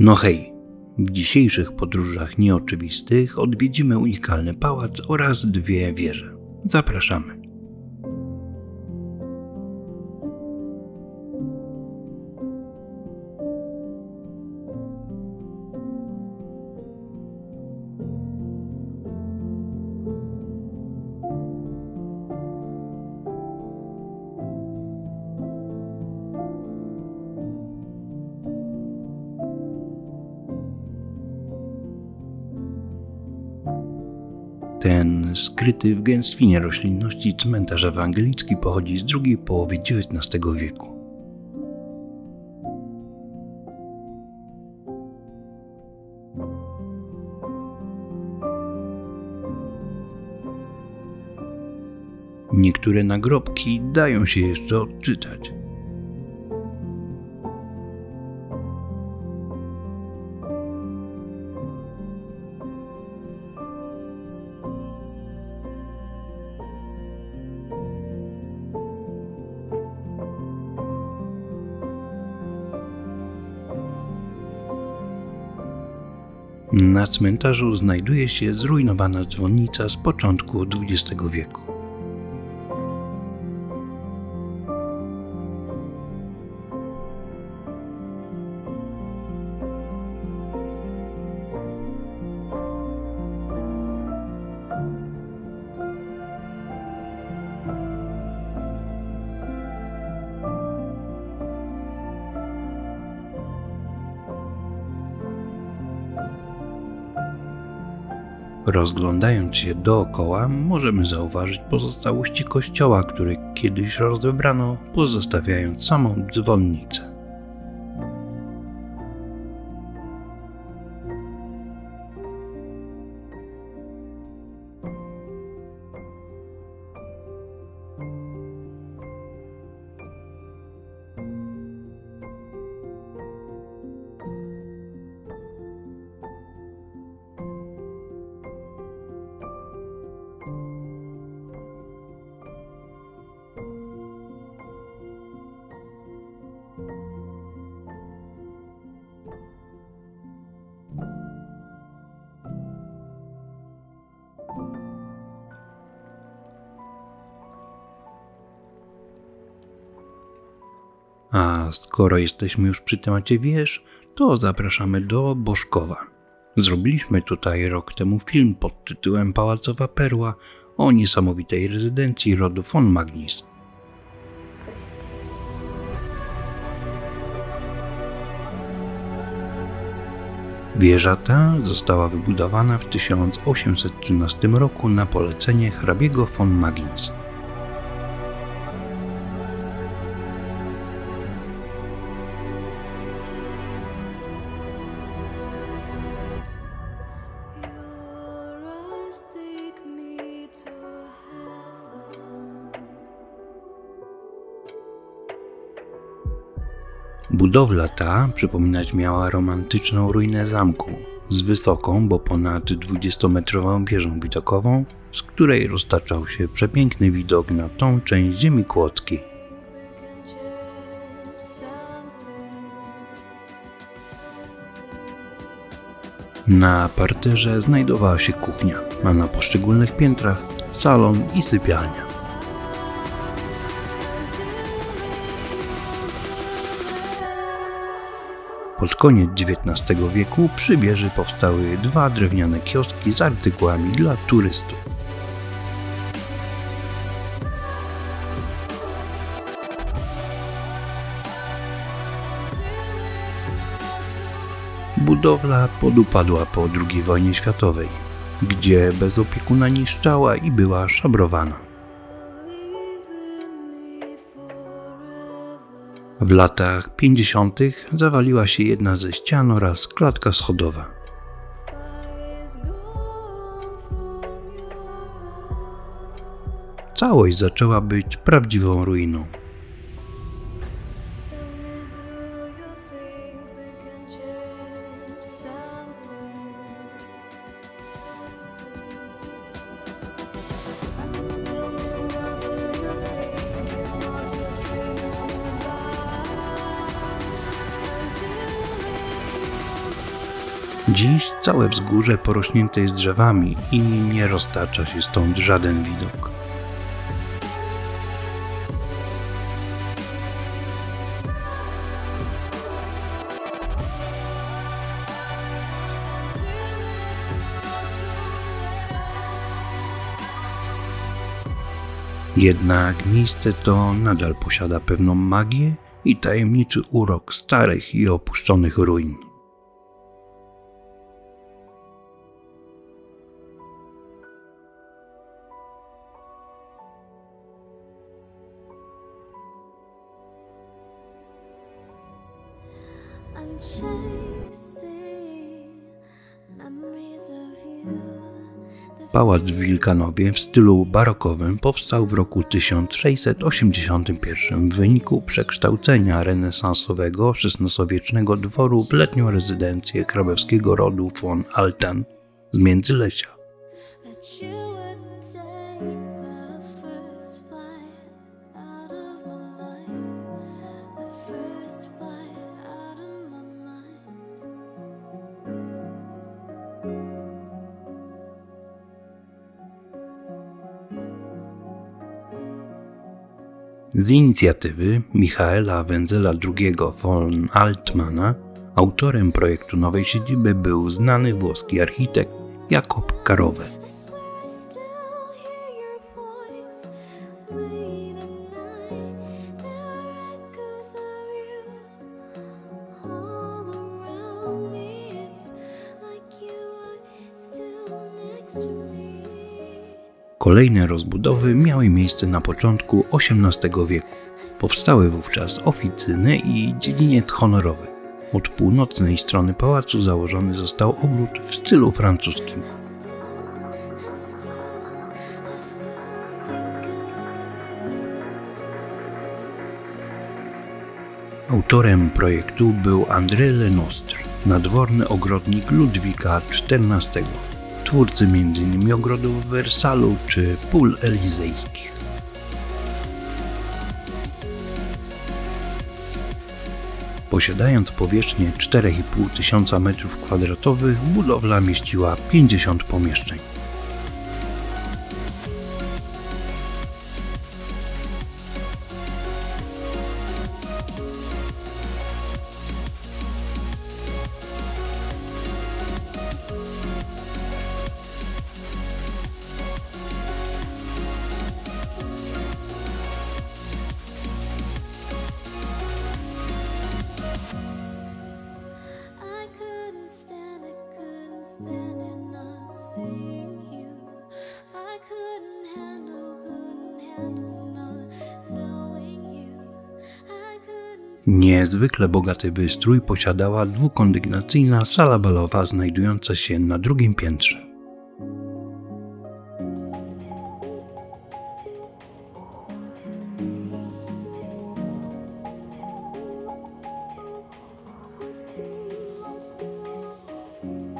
No hej! W dzisiejszych podróżach nieoczywistych odwiedzimy unikalny pałac oraz dwie wieże. Zapraszamy! Ten skryty w gęstwinie roślinności cmentarz ewangelicki pochodzi z drugiej połowy XIX wieku. Niektóre nagrobki dają się jeszcze odczytać. Na cmentarzu znajduje się zrujnowana dzwonnica z początku XX wieku. Rozglądając się dookoła, możemy zauważyć pozostałości kościoła, który kiedyś rozebrano, pozostawiając samą dzwonnicę. A skoro jesteśmy już przy temacie wież, to zapraszamy do Bożkowa. Zrobiliśmy tutaj rok temu film pod tytułem Pałacowa Perła o niesamowitej rezydencji rodu von Magnis. Wieża ta została wybudowana w 1813 roku na polecenie hrabiego von Magnis. Budowla ta przypominać miała romantyczną ruinę zamku, z wysoką, bo ponad 20-metrową wieżą widokową, z której roztaczał się przepiękny widok na tą część ziemi kłodzkiej. Na parterze znajdowała się kuchnia, a na poszczególnych piętrach salon i sypialnia. Pod koniec XIX wieku przy wieży powstały dwa drewniane kioski z artykułami dla turystów. Budowla podupadła po II wojnie światowej, gdzie bez opiekuna niszczała i była szabrowana. W latach 50. zawaliła się jedna ze ścian oraz klatka schodowa. Całość zaczęła być prawdziwą ruiną. Dziś całe wzgórze porośnięte jest drzewami i nie roztacza się stąd żaden widok. Jednak miejsce to nadal posiada pewną magię i tajemniczy urok starych i opuszczonych ruin. Pałac w Wilkanowie w stylu barokowym powstał w roku 1681 w wyniku przekształcenia renesansowego XVI-wiecznego dworu w letnią rezydencję królewskiego rodu von Althann z Międzylesia. Z inicjatywy Michaela Wenzela II von Althanna autorem projektu nowej siedziby był znany włoski architekt Jacob Carove. Kolejne rozbudowy miały miejsce na początku XVIII wieku. Powstały wówczas oficyny i dziedziniec honorowy. Od północnej strony pałacu założony został ogród w stylu francuskim. Autorem projektu był André Le Nostre, nadworny ogrodnik Ludwika XIV. Twórcy m.in. ogrodów w Wersalu czy pól elizejskich. Posiadając powierzchnię 4500 m2, budowla mieściła 50 pomieszczeń. Niezwykle bogaty wystrój posiadała dwukondygnacyjna sala balowa znajdująca się na drugim piętrze.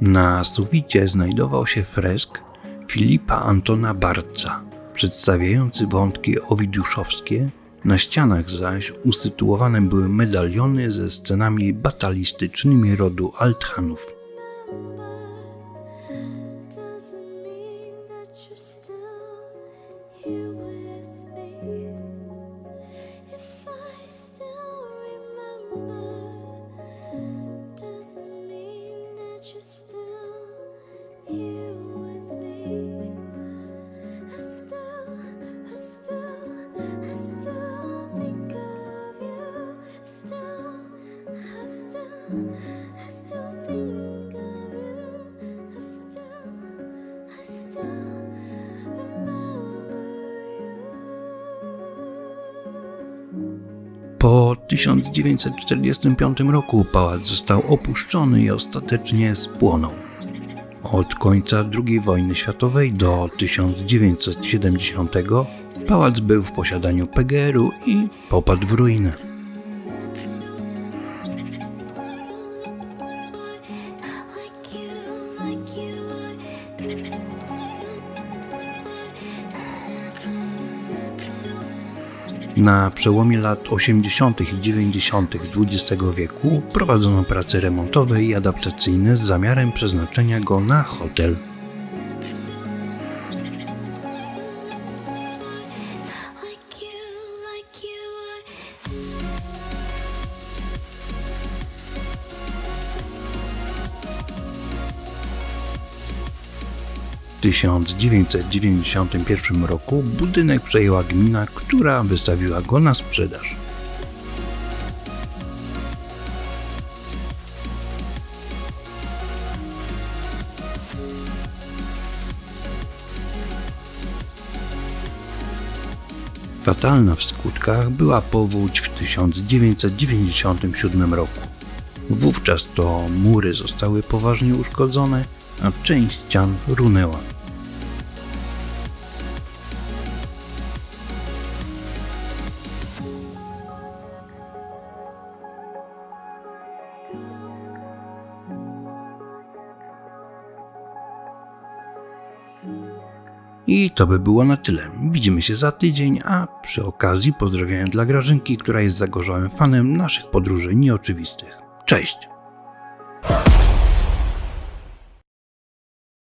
Na suficie znajdował się fresk Philippa Antona Bartscha, przedstawiający wątki owidiuszowskie. Na ścianach zaś usytuowane były medaliony ze scenami batalistycznymi rodu Althanów. Po 1945 roku pałac został opuszczony i ostatecznie spłonął. Od końca II wojny światowej do 1970 pałac był w posiadaniu PGR-u i popadł w ruinę. Na przełomie lat 80. i 90. XX wieku prowadzono prace remontowe i adaptacyjne z zamiarem przeznaczenia go na hotel. W 1991 roku budynek przejęła gmina, która wystawiła go na sprzedaż. Fatalna w skutkach była powódź w 1997 roku. Wówczas to mury zostały poważnie uszkodzone, a część ścian runęła. I to by było na tyle. Widzimy się za tydzień, a przy okazji pozdrawiam dla Grażynki, która jest zagorzałym fanem naszych podróży nieoczywistych. Cześć!